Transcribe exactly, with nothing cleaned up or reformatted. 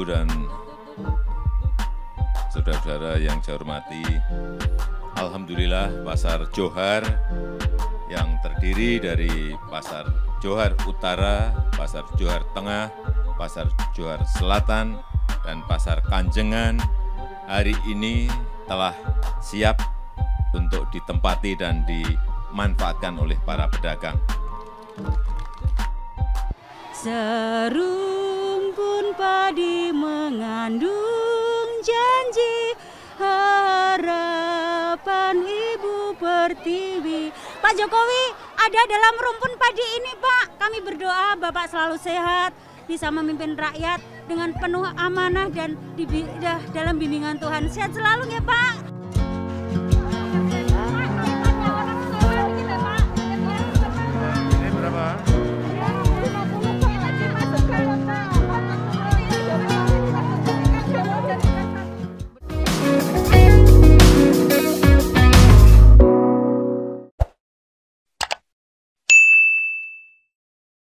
Ibu dan saudara-saudara yang saya hormati, alhamdulillah Pasar Johar yang terdiri dari Pasar Johar Utara, Pasar Johar Tengah, Pasar Johar Selatan, dan Pasar Kanjengan hari ini telah siap untuk ditempati dan dimanfaatkan oleh para pedagang. Serumpun padi mengandung janji, harapan Ibu Pertiwi. Pak Jokowi ada dalam rumpun padi ini, Pak. Kami berdoa Bapak selalu sehat, bisa memimpin rakyat dengan penuh amanah dan dalam bimbingan Tuhan. Sehat selalu ya, Pak.